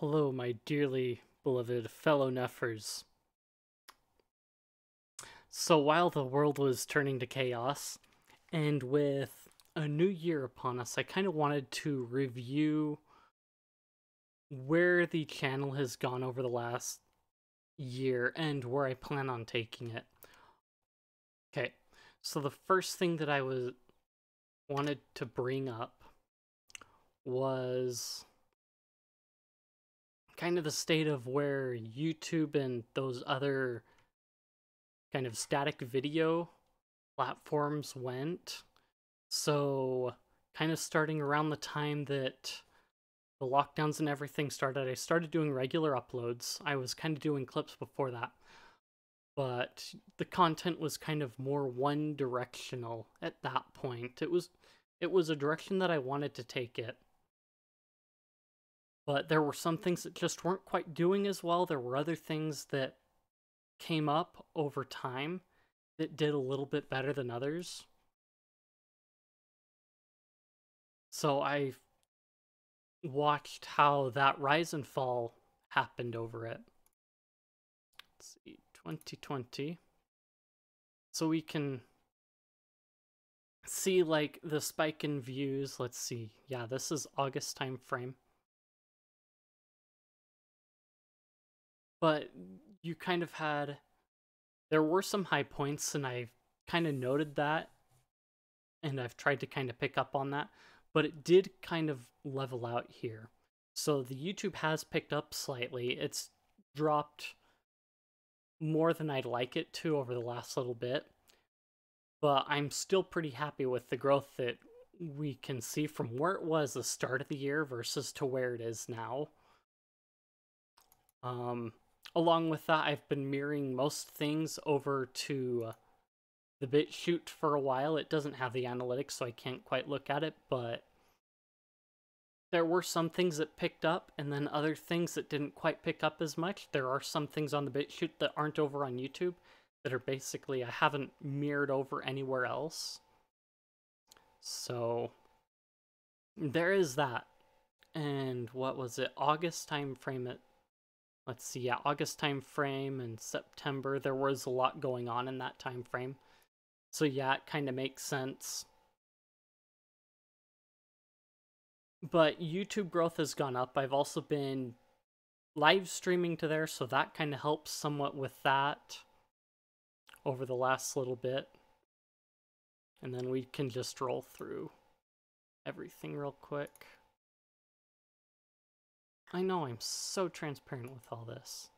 Hello, my dearly beloved fellow Neffers. So while the world was turning to chaos, and with a new year upon us, I kind of wanted to review where the channel has gone over the last year and where I plan on taking it. Okay, so the first thing that I wanted to bring up was kind of the state of where YouTube and those other kind of static video platforms went. So kind of starting around the time that the lockdowns and everything started, I started doing regular uploads. I was kind of doing clips before that, but the content was kind of more one directional at that point. It was a direction that I wanted to take it, but there were some things that just weren't quite doing as well. There were other things that came up over time that did a little bit better than others. So I watched how that rise and fall happened over it. Let's see, 2020. So we can see like the spike in views. Let's see. Yeah, this is August time frame. But you kind of had, there were some high points, and I've kind of noted that, and I've tried to kind of pick up on that, but it did kind of level out here. So the YouTube has picked up slightly. It's dropped more than I'd like it to over the last little bit, but I'm still pretty happy with the growth that we can see from where it was the start of the year versus to where it is now. Along with that, I've been mirroring most things over to the BitChute for a while. It doesn't have the analytics, so I can't quite look at it, but there were some things that picked up, and then other things that didn't quite pick up as much. There are some things on the BitChute that aren't over on YouTube that are basically, I haven't mirrored over anywhere else. So there is that. And what was it? August time frame it. Let's see, yeah, August time frame and September, there was a lot going on in that time frame. So yeah, it kind of makes sense. But YouTube growth has gone up. I've also been live streaming to there, so that kind of helps somewhat with that over the last little bit. And then we can just roll through everything real quick. I know, I'm so transparent with all this.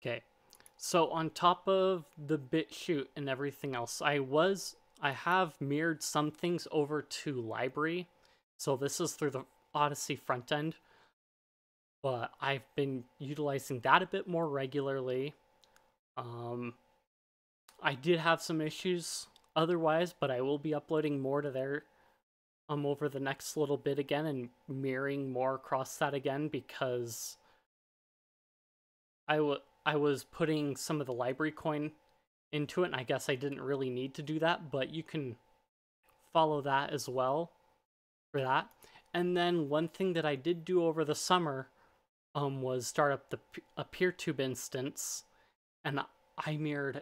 Okay, so on top of the BitChute and everything else, I have mirrored some things over to Library. So this is through the Odyssey front end, but I've been utilizing that a bit more regularly. I did have some issues otherwise, but I will be uploading more to there over the next little bit again, and mirroring more across that again, because I was putting some of the library coin into it, and I guess I didn't really need to do that, but you can follow that as well for that. And then one thing that I did do over the summer was start up a PeerTube instance, and I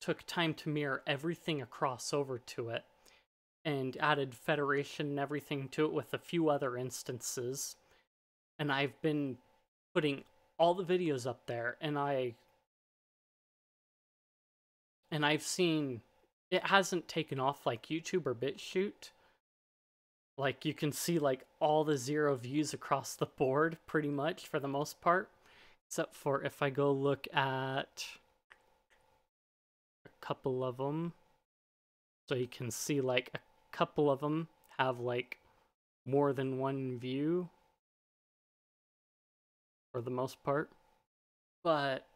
took time to mirror everything across over to it, and added federation and everything to it with a few other instances. And I've been putting all the videos up there, and I've seen it hasn't taken off like YouTube or BitChute. Like you can see like all the zero views across the board pretty much for the most part, except for if I go look at a couple of them. So you can see like a couple of them have like more than one view for the most part. But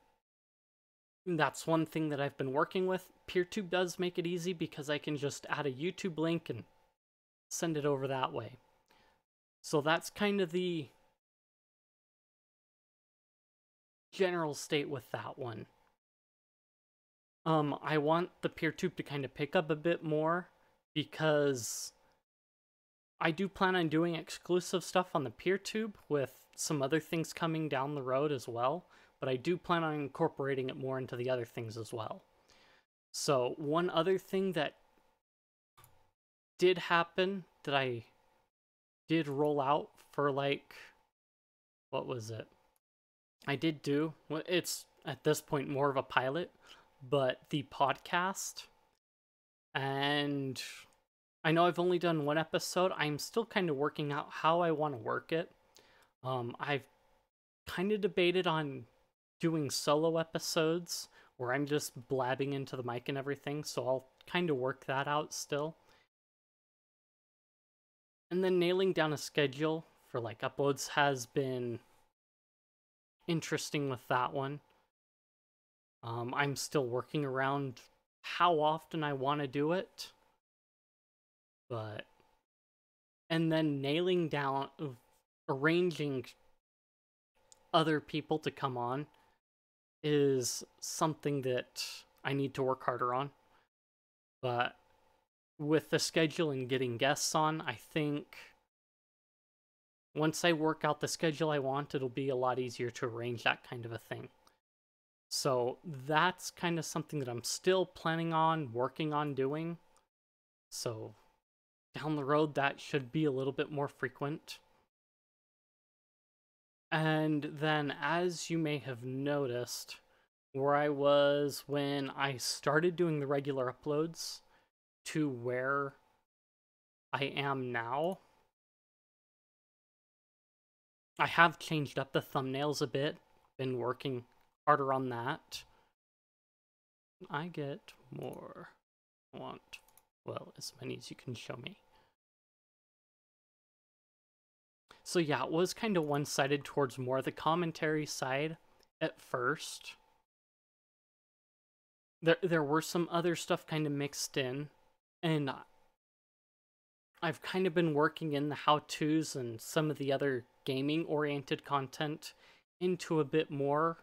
that's one thing that I've been working with. PeerTube does make it easy because I can just add a YouTube link and send it over that way. So that's kind of the general state with that one. I want the PeerTube to kind of pick up a bit more, because I do plan on doing exclusive stuff on the PeerTube with some other things coming down the road as well, but I do plan on incorporating it more into the other things as well. So one other thing that did happen that I did roll out for, like, what was it? I did do, well, it's at this point more of a pilot, but the podcast, and I know I've only done one episode. I'm still kind of working out how I want to work it. I've kind of debated on doing solo episodes where I'm just blabbing into the mic and everything, so I'll kind of work that out still. And then nailing down a schedule for, like, uploads has been interesting with that one. I'm still working around how often I want to do it. But, and then nailing down, arranging other people to come on is something that I need to work harder on. But with the schedule and getting guests on, I think once I work out the schedule I want, it'll be a lot easier to arrange that kind of a thing. So that's kind of something that I'm still planning on working on doing. So down the road, that should be a little bit more frequent. And then, as you may have noticed, where I was when I started doing the regular uploads to where I am now, I have changed up the thumbnails a bit, been working harder on that. I get more. I want, well, as many as you can show me. So yeah, it was kind of one-sided towards more the commentary side at first. There were some other stuff kind of mixed in, and I've kind of been working in the how-tos and some of the other gaming-oriented content into a bit more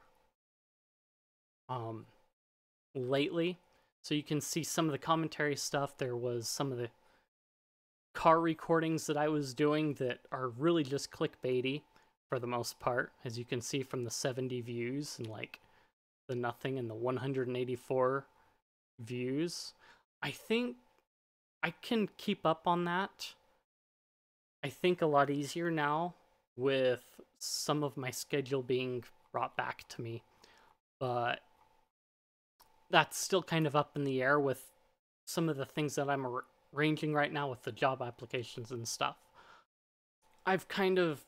lately. So you can see some of the commentary stuff. There was some of the car recordings that I was doing that are really just clickbaity for the most part, as you can see from the 70 views and like the nothing and the 184 views. I think I can keep up on that, I think, a lot easier now with some of my schedule being brought back to me. But that's still kind of up in the air with some of the things that I'm arranging right now with the job applications and stuff. I've kind of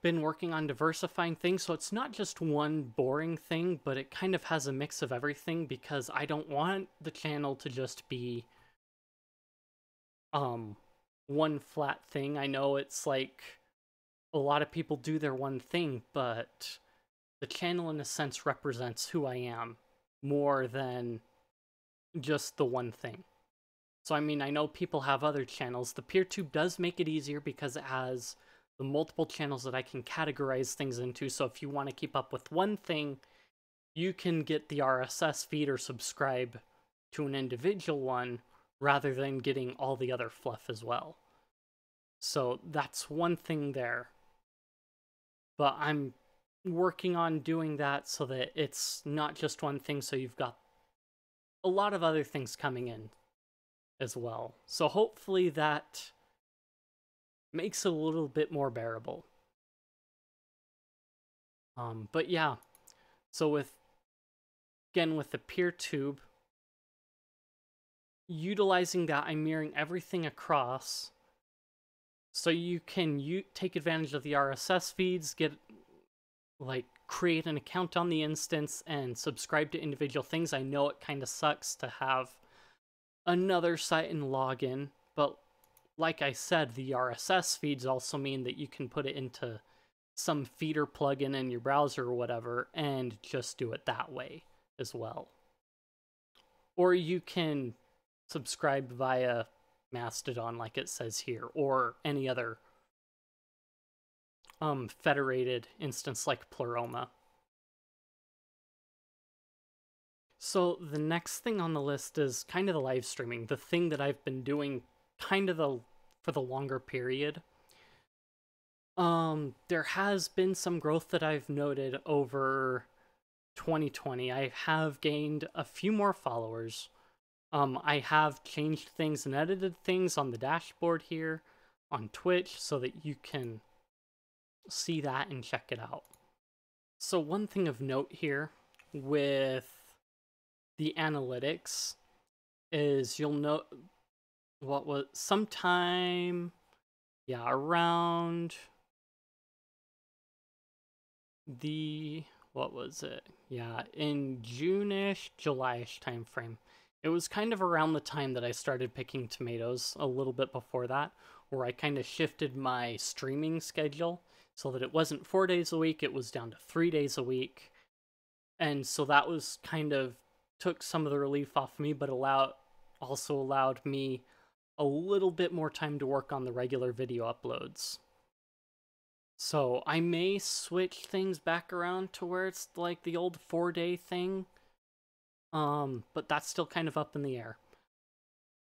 been working on diversifying things, so it's not just one boring thing, but it kind of has a mix of everything, because I don't want the channel to just be one flat thing. I know it's like a lot of people do their one thing, but the channel in a sense represents who I am more than just the one thing. So, I mean, I know people have other channels. The PeerTube does make it easier because it has the multiple channels that I can categorize things into. So if you want to keep up with one thing, you can get the RSS feed or subscribe to an individual one rather than getting all the other fluff as well. So that's one thing there. But I'm working on doing that so that it's not just one thing, so you've got a lot of other things coming in as well. So hopefully that makes it a little bit more bearable. But yeah, so with the PeerTube, utilizing that, I'm mirroring everything across, so you can take advantage of the RSS feeds, get, like, create an account on the instance and subscribe to individual things. I know it kind of sucks to have another site and log in, but like I said, the RSS feeds also mean that you can put it into some feeder plugin in your browser or whatever and just do it that way as well. Or you can subscribe via Mastodon, like it says here, or any other federated instance like Pleroma. So the next thing on the list is kind of the live streaming, the thing that I've been doing kind of the for the longer period. There has been some growth that I've noted over 2020. I have gained a few more followers. I have changed things and edited things on the dashboard here on Twitch so that you can see that and check it out. So one thing of note here with the analytics is you'll note what was sometime, yeah, around the, what was it? Yeah, in June-ish, July-ish time frame. It was kind of around the time that I started picking tomatoes, a little bit before that, where I kind of shifted my streaming schedule so that it wasn't 4 days a week, it was down to 3 days a week. And so that was kind of took some of the relief off me, but also allowed me a little bit more time to work on the regular video uploads. So I may switch things back around to where it's like the old 4 day thing. But that's still kind of up in the air.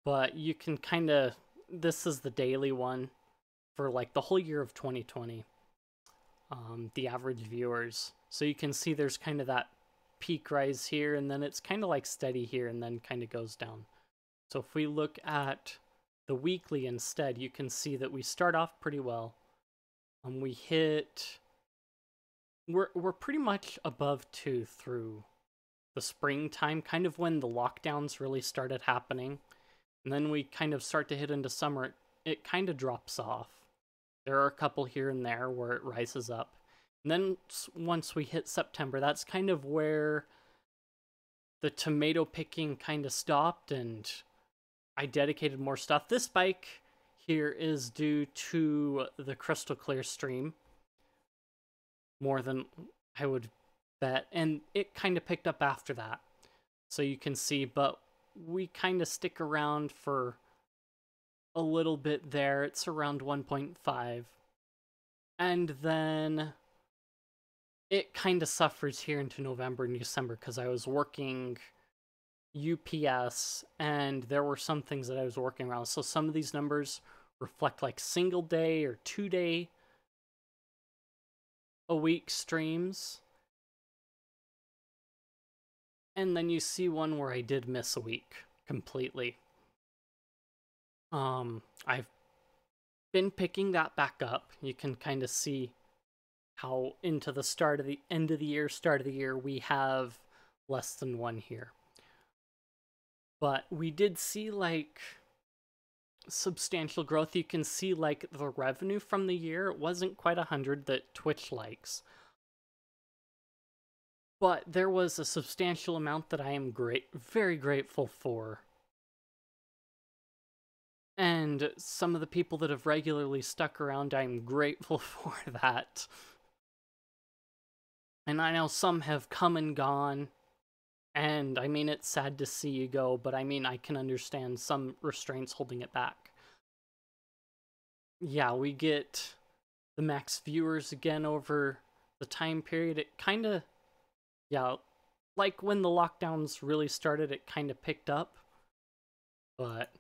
But you can kind of, this is the daily one for like the whole year of 2020. The average viewers. So you can see there's kind of that peak rise here, and then it's kind of like steady here, and then kind of goes down. So if we look at the weekly instead, you can see that we start off pretty well. We hit, we're pretty much above 2 through the springtime, kind of when the lockdowns really started happening. And then we kind of start to hit into summer. It kind of drops off. There are a couple here and there where it rises up. And then once we hit September, that's kind of where the tomato picking kind of stopped and I dedicated more stuff. This spike here is due to the crystal clear stream, more than I would bet. And it kind of picked up after that. So you can see, but we kind of stick around for a little bit there. It's around 1.5. And then it kind of suffers here into November and December because I was working UPS and there were some things that I was working around. So some of these numbers reflect like single day or 2 day a week streams. And then you see one where I did miss a week completely. I've been picking that back up. You can kind of see how into the start of the year, we have less than one here. But we did see like substantial growth. You can see like the revenue from the year. It wasn't quite 100 that Twitch likes. But there was a substantial amount that I am very grateful for. And some of the people that have regularly stuck around, I'm grateful for that. And I know some have come and gone, and I mean, it's sad to see you go, but I mean, I can understand some restraints holding it back. Yeah, we get the max viewers again over the time period. It kind of, yeah, like when the lockdowns really started, it kind of picked up. But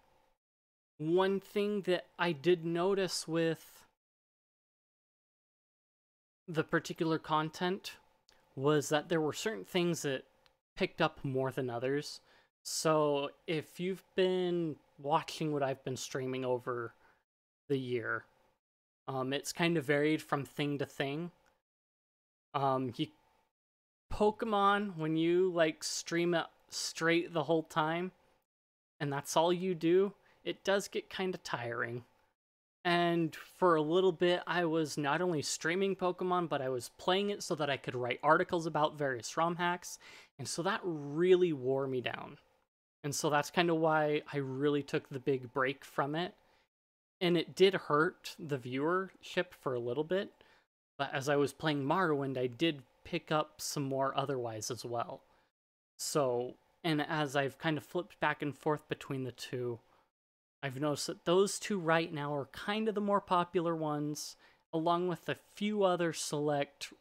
one thing that I did notice with the particular content was that there were certain things that picked up more than others. So if you've been watching what I've been streaming over the year, it's kind of varied from thing to thing. Pokemon, when you like stream it straight the whole time and that's all you do, it does get kind of tiring. And for a little bit, I was not only streaming Pokemon, but I was playing it so that I could write articles about various ROM hacks. And so that really wore me down. And so that's kind of why I really took the big break from it. And it did hurt the viewership for a little bit. But as I was playing Morrowind, I did pick up some more otherwise as well. So, and as I've kind of flipped back and forth between the two, I've noticed that those two right now are kind of the more popular ones, along with a few other select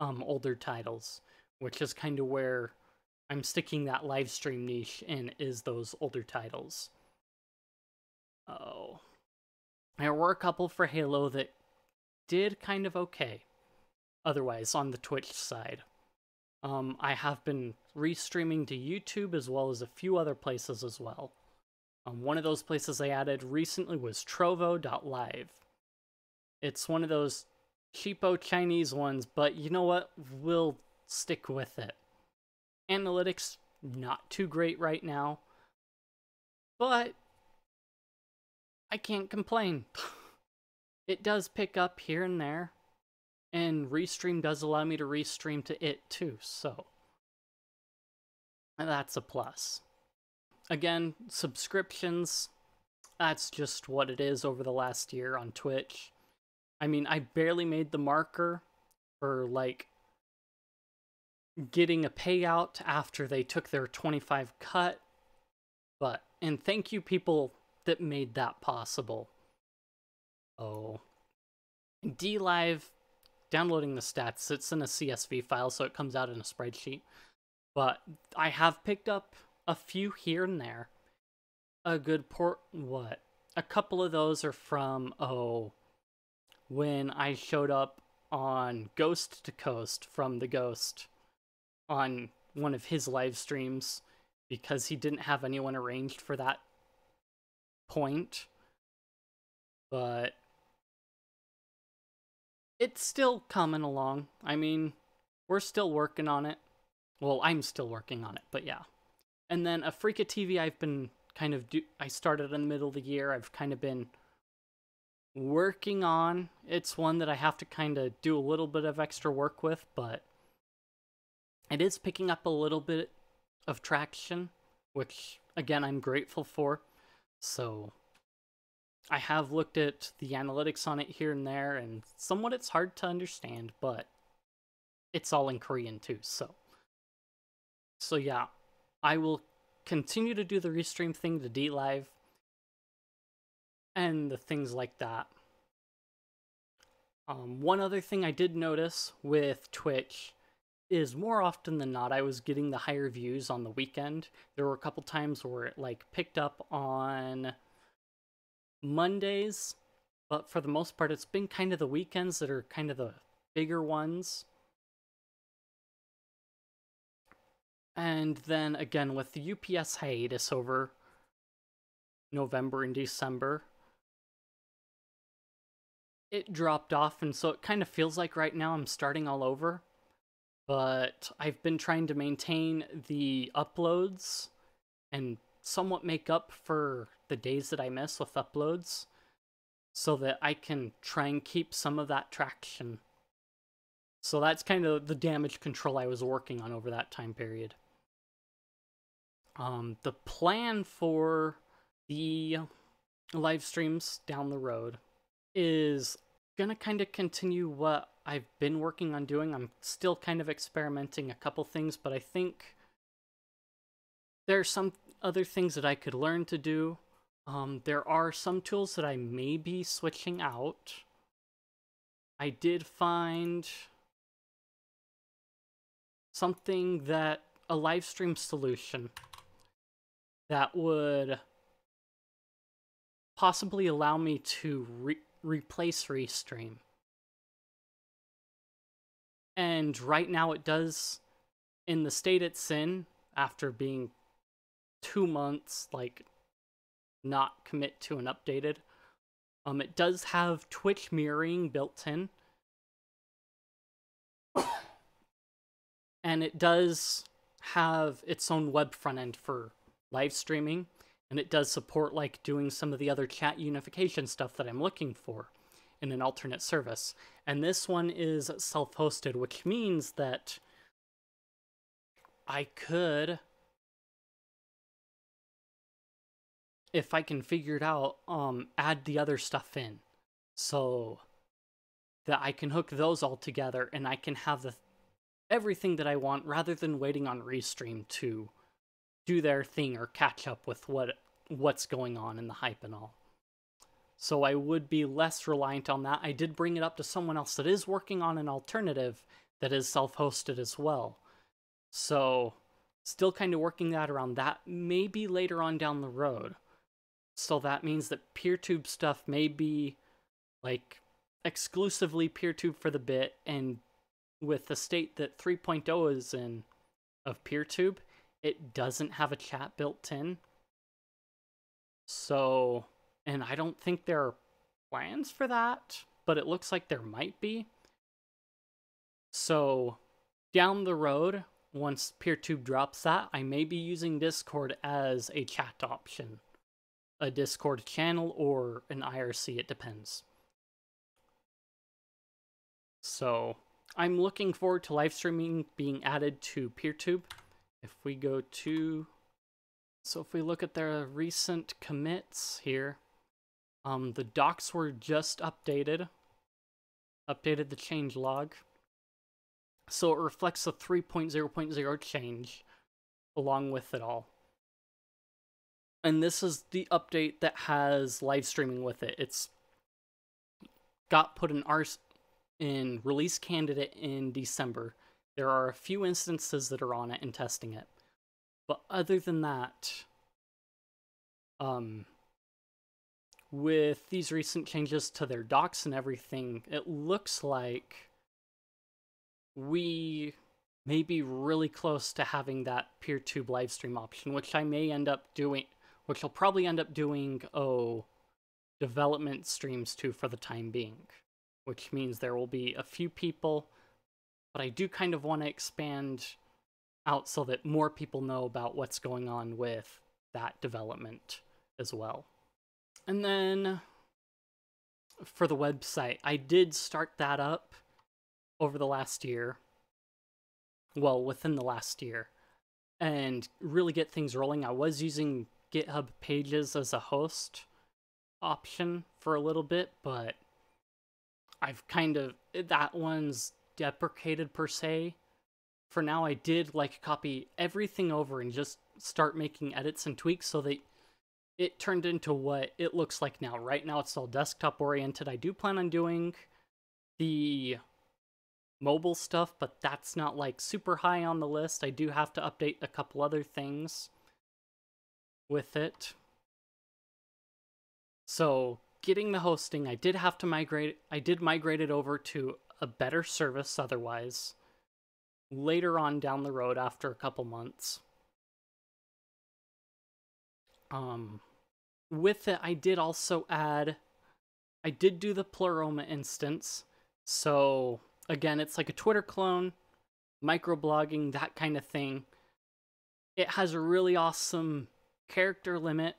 older titles, which is kind of where I'm sticking that live stream niche in, is those older titles. Oh, There were a couple for Halo that did kind of okay. Otherwise, on the Twitch side. I have been restreaming to YouTube as well as a few other places as well. One of those places I added recently was Trovo.live. It's one of those cheapo Chinese ones, but you know what? We'll stick with it. Analytics, not too great right now, but I can't complain. It does pick up here and there, and Restream does allow me to restream to it too, so that's a plus. Again, subscriptions, that's just what it is over the last year on Twitch. I mean, I barely made the marker for, like, getting a payout after they took their 25 cut, but, and thank you people that made that possible. Oh. DLive, downloading the stats, it's in a CSV file, so it comes out in a spreadsheet, but I have picked up a few here and there. A good what? A couple of those are from, oh, when I showed up on Coast to Coast from the Ghost on one of his live streams because he didn't have anyone arranged for that point. But it's still coming along. I mean, we're still working on it. Well, I'm still working on it, but yeah. And then Afrika TV, I've been kind of I started in the middle of the year. I've kind of been working on. It's one that I have to kind of do a little bit of extra work with, but it is picking up a little bit of traction, which, again, I'm grateful for. So I have looked at the analytics on it here and there, and somewhat it's hard to understand, but it's all in Korean too, so yeah. I will continue to do the restream thing to DLive and the things like that. One other thing I did notice with Twitch is more often than not I was getting the higher views on the weekend. There were a couple times where it like picked up on Mondays, but for the most part it's been kind of the weekends that are kind of the bigger ones. And then again, with the UPS hiatus over November and December, it dropped off, and so it kind of feels like right now I'm starting all over. But I've been trying to maintain the uploads and somewhat make up for the days that I miss with uploads so that I can try and keep some of that traction. So that's kind of the damage control I was working on over that time period. The plan for the live streams down the road is gonna kind of continue what I've been working on doing. I'm still kind of experimenting a couple things, but I think there's some other things that I could learn to do. There are some tools that I may be switching out. I did find something that a live stream solution that would possibly allow me to replace Restream. And right now it does, in the state it's in, after being 2 months, like, not commit to an updated, it does have Twitch mirroring built in. And it does have its own web front end for live streaming. And it does support, like, doing some of the other chat unification stuff that I'm looking for in an alternate service. And this one is self-hosted, which means that I could, if I can figure it out, add the other stuff in. So that I can hook those all together and I can have the everything that I want rather than waiting on Restream to do their thing or catch up with what's going on in the hype and all. So I would be less reliant on that. I did bring it up to someone else that is working on an alternative that is self-hosted as well. So still kind of working that around that maybe later on down the road. So that means that PeerTube stuff may be like exclusively PeerTube for the bit, and with the state that 3.0 is in of PeerTube, it doesn't have a chat built in. So, and I don't think there are plans for that, but it looks like there might be. So down the road, once PeerTube drops that, I may be using Discord as a chat option. A Discord channel or an IRC, it depends. So I'm looking forward to live streaming being added to PeerTube. If we go to, so if we look at their recent commits here, the docs were just updated the change log. So it reflects the 3.0.0 change along with it all. And this is the update that has live streaming with it. It's got put in release candidate in December. There are a few instances that are on it and testing it. But other than that, with these recent changes to their docs and everything, it looks like we may be really close to having that PeerTube live stream option, which I may end up doing, which I'll probably end up doing, development streams too for the time being, which means there will be a few people. But I do kind of want to expand out so that more people know about what's going on with that development as well. And then for the website, I did start that up over the last year. Well, within the last year. And really get things rolling. I was using GitHub Pages as a host option for a little bit, but I've kind of, that one's deprecated per se. For now, I did like copy everything over and just start making edits and tweaks so that it turned into what it looks like now. Right now it's all desktop oriented. I do plan on doing the mobile stuff, but that's not like super high on the list. I do have to update a couple other things with it. So getting the hosting, I did have to migrate. I did migrate it over to a better service otherwise later on down the road after a couple months. With it, I did also add, I did do the Pleroma instance. So again, it's like a Twitter clone, microblogging, that kind of thing. It has a really awesome character limit.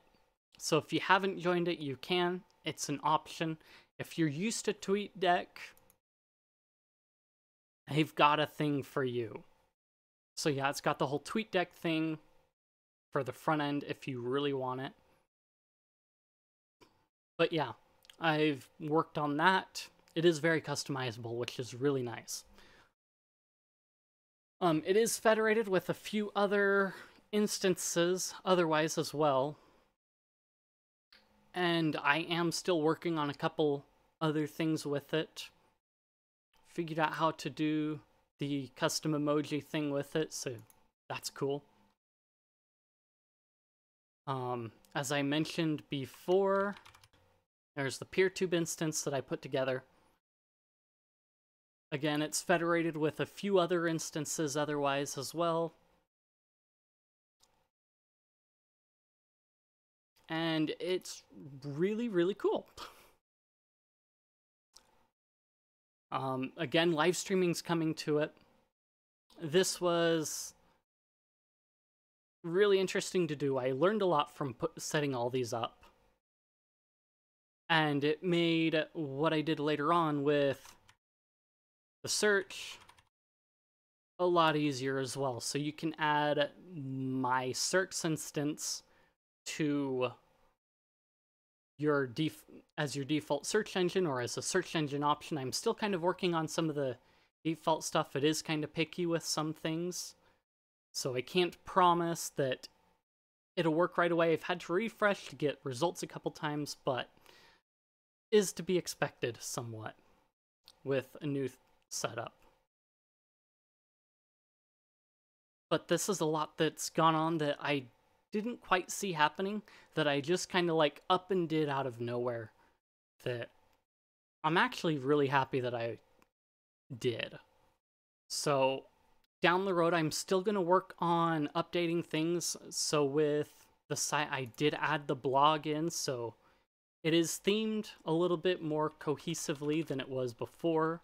So if you haven't joined it, you can. It's an option. If you're used to TweetDeck, they've got a thing for you. So yeah, it's got the whole TweetDeck thing for the front end if you really want it. But yeah, I've worked on that. It is very customizable, which is really nice. It is federated with a few other instances otherwise as well. And I am still working on a couple other things with it. Figured out how to do the custom emoji thing with it, so that's cool. As I mentioned before, there's the PeerTube instance that I put together. Again, it's federated with a few other instances otherwise as well. And it's really, really cool. Again, live streaming's coming to it. This was really interesting to do. I learned a lot from setting all these up. And it made what I did later on with the search a lot easier as well. So you can add my search instance to your as your default search engine or as a search engine option. I'm still kind of working on some of the default stuff. It is kind of picky with some things, so I can't promise that it'll work right away. I've had to refresh to get results a couple times, but is to be expected somewhat with a new setup. But this is a lot that's gone on that I didn't quite see happening that I just kind of like up and did out of nowhere that I'm actually really happy that I did. So down the road, I'm still going to work on updating things. So with the site, I did add the blog in, so it is themed a little bit more cohesively than it was before,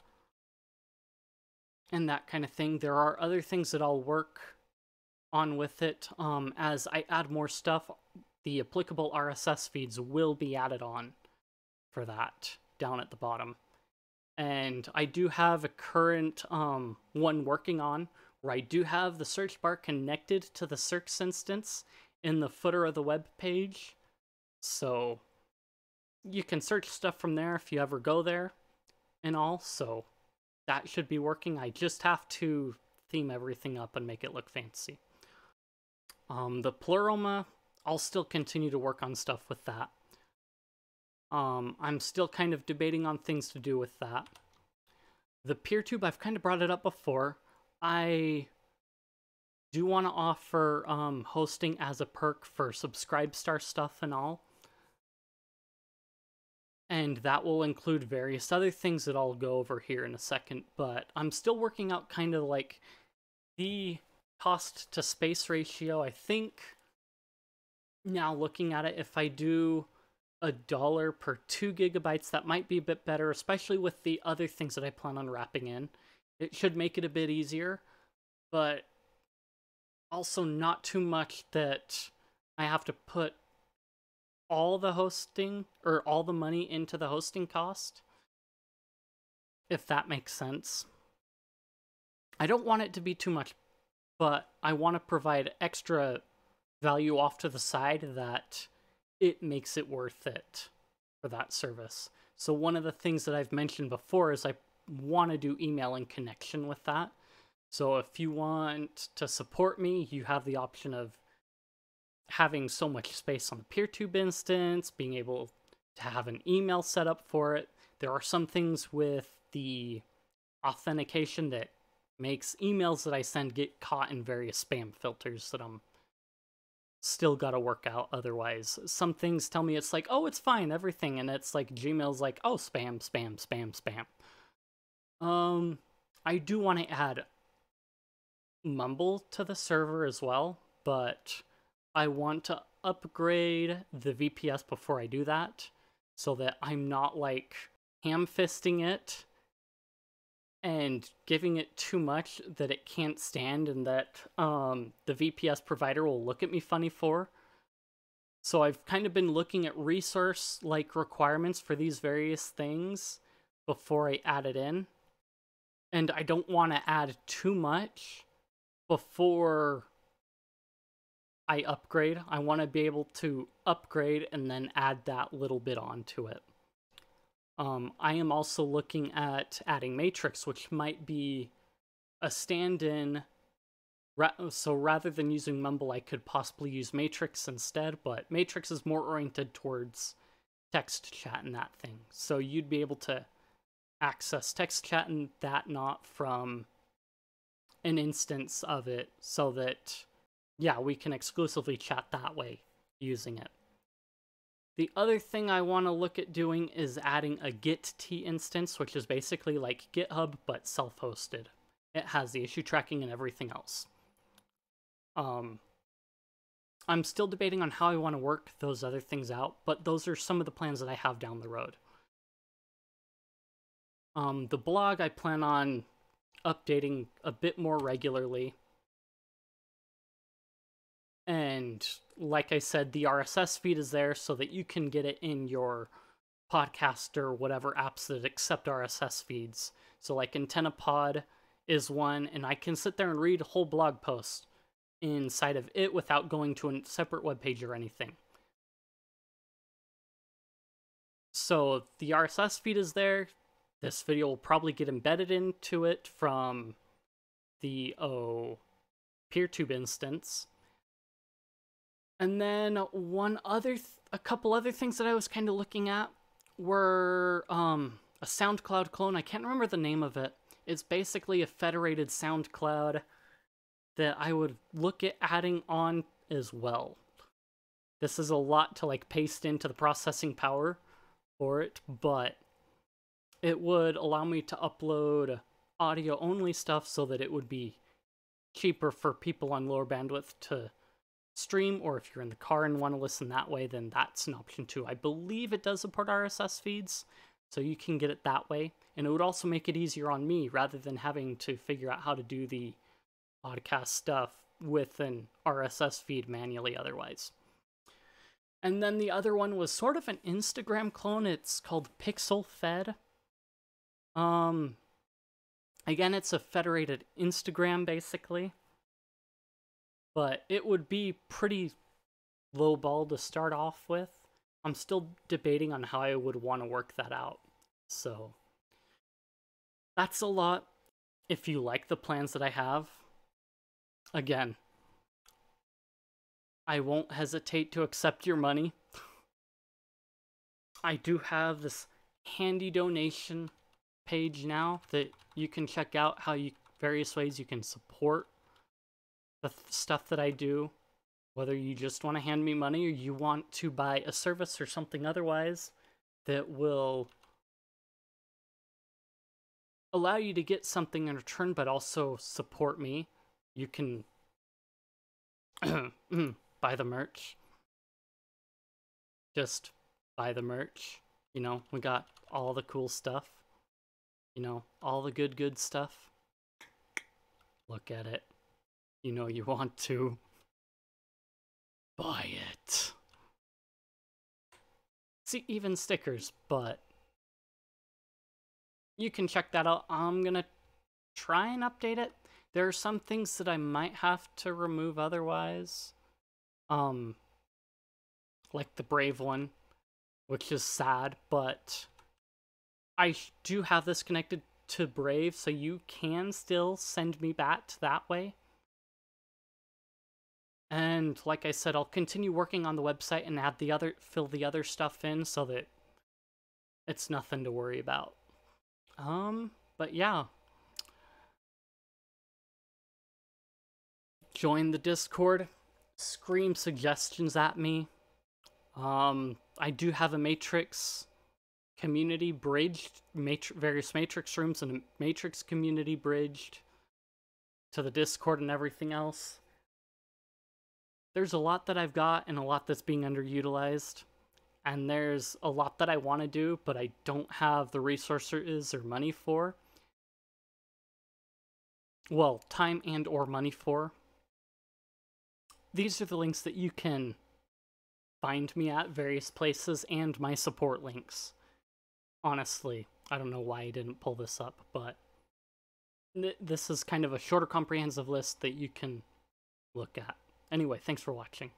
and that kind of thing. There are other things that I'll work on with it. As I add more stuff, the applicable RSS feeds will be added on for that down at the bottom. And I do have a current one working on where I do have the search bar connected to the search instance in the footer of the web page. So you can search stuff from there if you ever go there and all. So that should be working. I just have to theme everything up and make it look fancy. The Pleroma, I'll still continue to work on stuff with that. I'm still kind of debating on things to do with that. The PeerTube, I've kind of brought it up before. I do want to offer hosting as a perk for SubscribeStar stuff and all. And that will include various other things that I'll go over here in a second. But I'm still working out kind of like the cost to space ratio. I think now looking at it, if I do $1 per 2 gigabytes, that might be a bit better, especially with the other things that I plan on wrapping in. It should make it a bit easier, but also not too much that I have to put all the hosting or all the money into the hosting cost, if that makes sense. I don't want it to be too much, but I want to provide extra value off to the side that it makes it worth it for that service. So one of the things that I've mentioned before is I want to do email in connection with that. So if you want to support me, you have the option of having so much space on the PeerTube instance, being able to have an email set up for it. There are some things with the authentication that makes emails that I send get caught in various spam filters that I'm still got to work out otherwise. Some things tell me it's like, oh, it's fine, everything. And it's like Gmail's like, oh, spam, spam, spam, spam. I do want to add Mumble to the server as well, but I want to upgrade the VPS before I do that so that I'm not like ham-fisting it and giving it too much that it can't stand and that the VPS provider will look at me funny for. So I've kind of been looking at resource-like requirements for these various things before I add it in. And I don't want to add too much before I upgrade. I want to be able to upgrade and then add that little bit onto it. I am also looking at adding Matrix, which might be a stand-in. So rather than using Mumble, I could possibly use Matrix instead, but Matrix is more oriented towards text chat and that thing. So you'd be able to access text chat and that not from an instance of it so that, yeah, we can exclusively chat that way using it. The other thing I want to look at doing is adding a Gitea instance, which is basically like GitHub, but self-hosted. It has the issue tracking and everything else. I'm still debating on how I want to work those other things out, but those are some of the plans that I have down the road. The blog I plan on updating a bit more regularly. And like I said, the RSS feed is there so that you can get it in your podcast or whatever apps that accept RSS feeds. So like AntennaPod is one, and I can sit there and read a whole blog post inside of it without going to a separate webpage or anything. So the RSS feed is there. This video will probably get embedded into it from the PeerTube instance. And then a couple other things that I was kind of looking at were a SoundCloud clone. I can't remember the name of it. It's basically a federated SoundCloud that I would look at adding on as well. This is a lot to like paste into the processing power for it, but it would allow me to upload audio only stuff so that it would be cheaper for people on lower bandwidth to stream, or if you're in the car and want to listen that way, then that's an option too. I believe it does support RSS feeds, so you can get it that way. And it would also make it easier on me rather than having to figure out how to do the podcast stuff with an RSS feed manually otherwise. And then the other one was sort of an Instagram clone. It's called PixelFed. Again, it's a federated Instagram basically, but it would be pretty lowball to start off with. I'm still debating on how I would want to work that out. So that's a lot. If you like the plans that I have, again, I won't hesitate to accept your money. I do have this handy donation page now that you can check out how you various ways you can support the stuff that I do, whether you just want to hand me money or you want to buy a service or something otherwise that will allow you to get something in return but also support me. You can buy the merch. Just buy the merch. You know, we got all the cool stuff. You know, all the good stuff. Look at it. You know you want to. Buy it. See, even stickers, but you can check that out. I'm gonna try and update it. There are some things that I might have to remove otherwise. Like the Brave one, which is sad, but I do have this connected to Brave, so you can still send me back that way. And like I said, I'll continue working on the website and add the other, fill the other stuff in so that it's nothing to worry about. But yeah. Join the Discord, scream suggestions at me. I do have a Matrix community bridged, various Matrix rooms and a Matrix community bridged to the Discord and everything else. There's a lot that I've got and a lot that's being underutilized. And there's a lot that I want to do, but I don't have the resources or money for. Well, time and or money for. These are the links that you can find me at various places and my support links. Honestly, I don't know why I didn't pull this up, but this is kind of a shorter comprehensive list that you can look at. Anyway, thanks for watching.